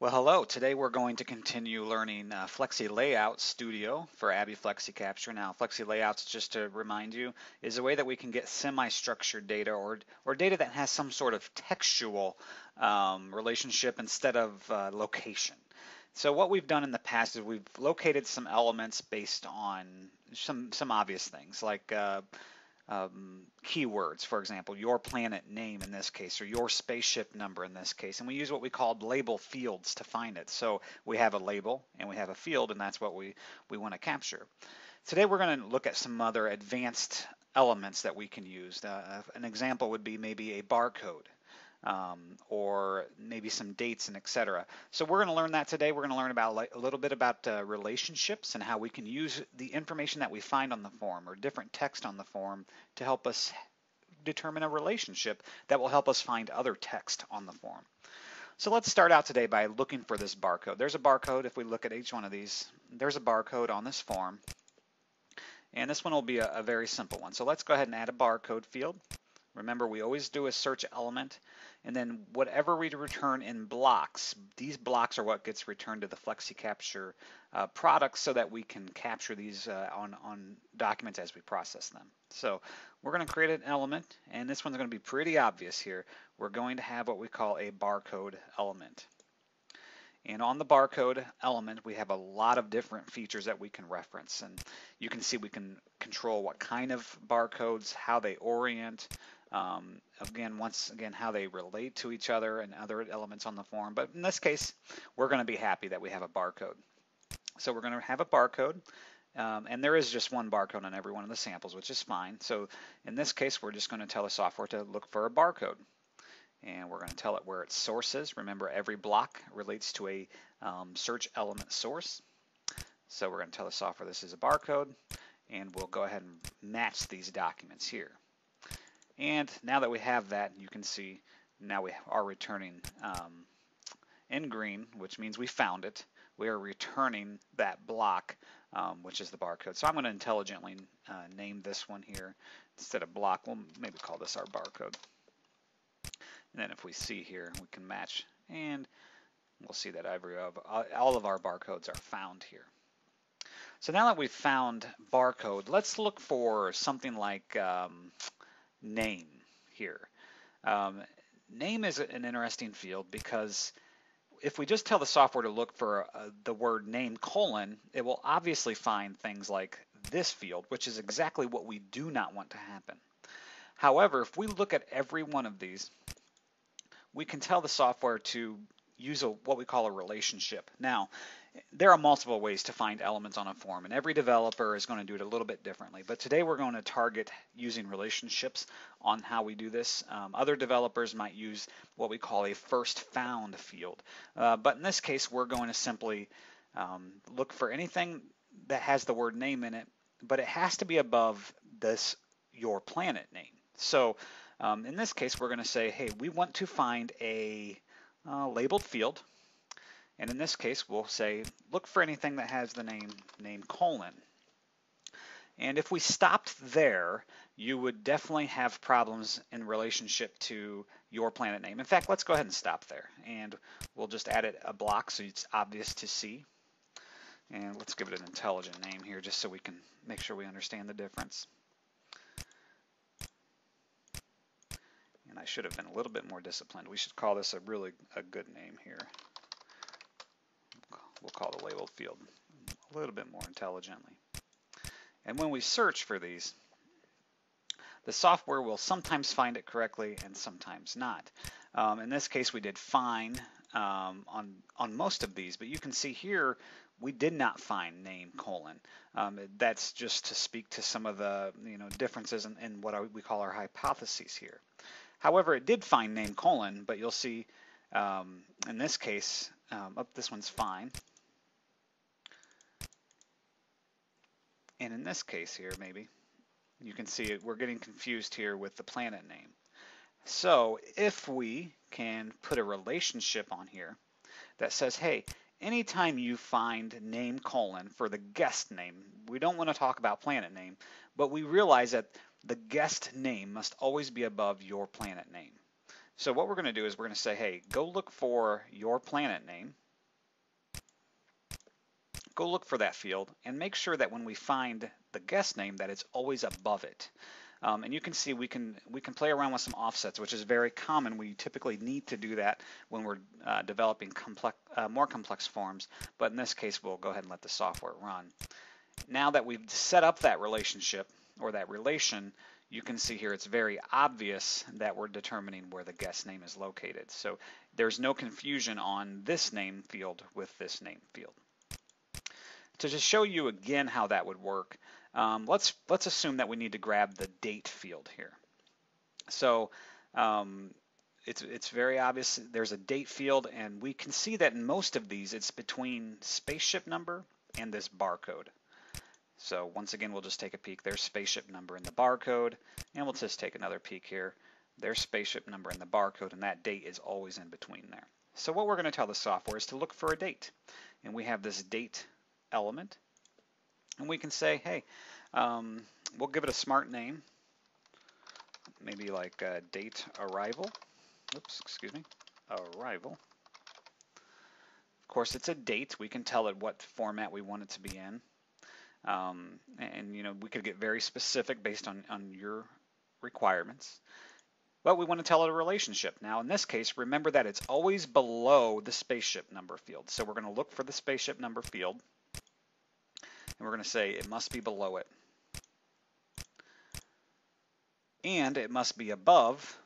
Well, hello. Today we're going to continue learning FlexiLayout Studio for ABBYY FlexiCapture. Now, FlexiLayout, just to remind you, is a way that we can get semi-structured data or data that has some sort of textual relationship instead of location. So what we've done in the past is we've located some elements based on some obvious things like keywords, for example, your planet name in this case, or your spaceship number in this case, and we use what we called label fields to find it. So we have a label and we have a field, and that's what we want to capture. Today we're going to look at some other advanced elements that we can use. An example would be maybe a barcode or maybe some dates and etc. So we're going to learn that today. We're going to learn about a little bit about relationships and how we can use the information that we find on the form or different text on the form to help us determine a relationship that will help us find other text on the form. So let's start out today by looking for this barcode. There's a barcode. If we look at each one of these, there's a barcode on this form, and this one will be a very simple one. So let's go ahead and add a barcode field. Remember, we always do a search element, and then whatever we return in blocks, these blocks are what gets returned to the FlexiCapture product so that we can capture these on documents as we process them. So we're going to create an element, and this one's going to be pretty obvious here. We're going to have what we call a barcode element. And on the barcode element, we have a lot of different features that we can reference. And you can see we can control what kind of barcodes, how they orient, how they relate to each other and other elements on the form. But in this case, we're going to be happy that we have a barcode. So we're going to have a barcode. And there is just one barcode on every one of the samples, which is fine. So in this case, we're just going to tell the software to look for a barcode. And we're going to tell it where its source is. Remember, every block relates to a search element source. So we're going to tell the software this is a barcode, and we'll go ahead and match these documents here. And now that we have that, you can see now we are returning in green, which means we found it. We are returning that block, which is the barcode. So I'm going to intelligently name this one here. Instead of block, we'll maybe call this our barcode. And then if we see here, we can match, and we'll see that all of our barcodes are found here. So now that we've found barcode, let's look for something like name here. Name is an interesting field because if we just tell the software to look for the word name colon, it will obviously find things like this field, which is exactly what we do not want to happen. However, if we look at every one of these, we can tell the software to use what we call a relationship. Now, there are multiple ways to find elements on a form, and every developer is going to do it a little bit differently. But today we're going to target using relationships on how we do this. Other developers might use what we call a first found field. But in this case, we're going to simply look for anything that has the word name in it, but it has to be above this your planet name. So in this case, we're going to say, hey, we want to find a labeled field. And in this case, we'll say, look for anything that has the name colon. And if we stopped there, you would definitely have problems in relationship to your planet name. In fact, let's go ahead and stop there. And we'll just add it a block so it's obvious to see. And let's give it an intelligent name here just so we can make sure we understand the difference. And I should have been a little bit more disciplined. We should call this a really good name here. We'll call the labeled field a little bit more intelligently. And when we search for these, the software will sometimes find it correctly and sometimes not. In this case, we did fine on most of these, but you can see here we did not find name colon. That's just to speak to some of the differences in what we call our hypotheses here. However, it did find name colon, but you'll see in this case, this one's fine. And in this case here, maybe, you can see we're getting confused here with the planet name. So if we can put a relationship on here that says, hey, anytime you find name colon for the guest name, we don't want to talk about planet name, but we realize that the guest name must always be above your planet name. So what we're going to do is we're going to say, hey, go look for your planet name. go look for that field and make sure that when we find the guest name that it's always above it. And you can see we can play around with some offsets, which is very common. We typically need to do that when we're developing more complex forms, but in this case, we'll go ahead and let the software run. Now that we've set up that relationship or that relation, you can see here it's very obvious that we're determining where the guest name is located. So there's no confusion on this name field with this name field. To just show you again how that would work, let's assume that we need to grab the date field here. So it's very obvious there's a date field, and we can see that in most of these it's between spaceship number and this barcode. So once again, we'll just take a peek. There's spaceship number in the barcode, and we'll just take another peek here. There's spaceship number in the barcode, and that date is always in between there. So what we're going to tell the software is to look for a date, and we have this date element. And we can say, hey, we'll give it a smart name, maybe like date arrival. Oops, excuse me, arrival. Of course, it's a date. We can tell it what format we want it to be in. And you know, we could get very specific based on your requirements. But we want to tell it a relationship. Now, in this case, remember that it's always below the spaceship number field. So we're going to look for the spaceship number field. And we're going to say it must be below it. And it must be above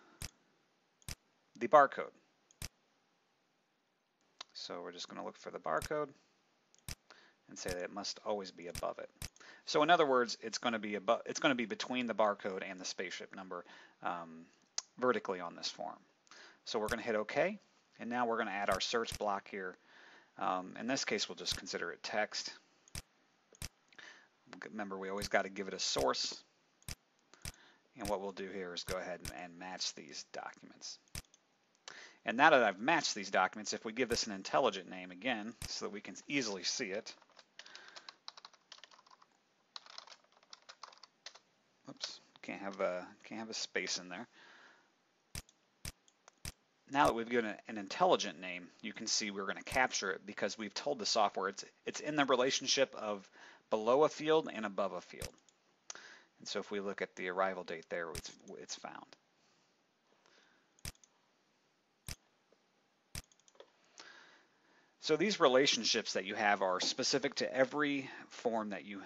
the barcode. So we're just going to look for the barcode and say that it must always be above it. So in other words, it's going to be above, it's going to be between the barcode and the spaceship number vertically on this form. So we're going to hit OK. And now we're going to add our search block here. In this case, we'll just consider it text. Remember, we always got to give it a source, and what we'll do here is go ahead and match these documents. And now that I've matched these documents, if we give this an intelligent name again so that we can easily see it, oops, can't have a space in there. Now that we've given an intelligent name, you can see we're going to capture it because we've told the software it's in the relationship of below a field and above a field. And so if we look at the arrival date there, it's found. So these relationships that you have are specific to every form that you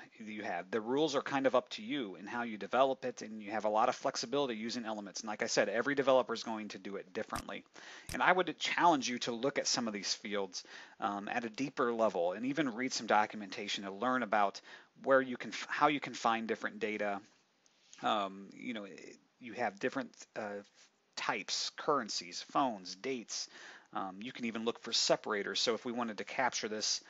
have. The rules are kind of up to you in how you develop it, and you have a lot of flexibility using elements. And like I said, every developer is going to do it differently. And I would challenge you to look at some of these fields at a deeper level, and even read some documentation to learn about where you can, how you can find different data. You know, you have different types, currencies, phones, dates. You can even look for separators. So if we wanted to capture this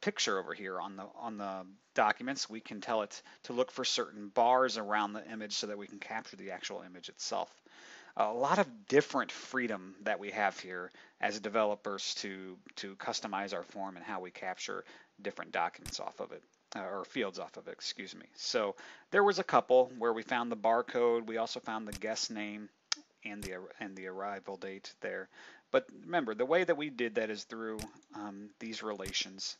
picture over here on the documents, we can tell it to look for certain bars around the image so that we can capture the actual image itself. A lot of different freedom that we have here as developers to customize our form and how we capture different documents off of it, or fields off of it, excuse me. So there was a couple where we found the barcode. We also found the guest name and the arrival date there. But remember, the way that we did that is through these relations,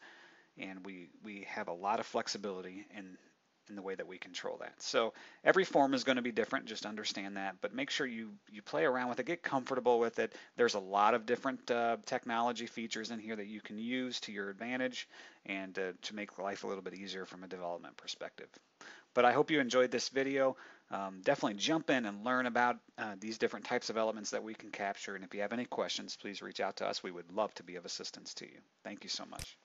and we have a lot of flexibility in the way that we control that. So every form is going to be different, just understand that, but make sure you play around with it, get comfortable with it. There's a lot of different technology features in here that you can use to your advantage and to make life a little bit easier from a development perspective. But I hope you enjoyed this video. Definitely jump in and learn about these different types of elements that we can capture. And if you have any questions, please reach out to us. We would love to be of assistance to you. Thank you so much.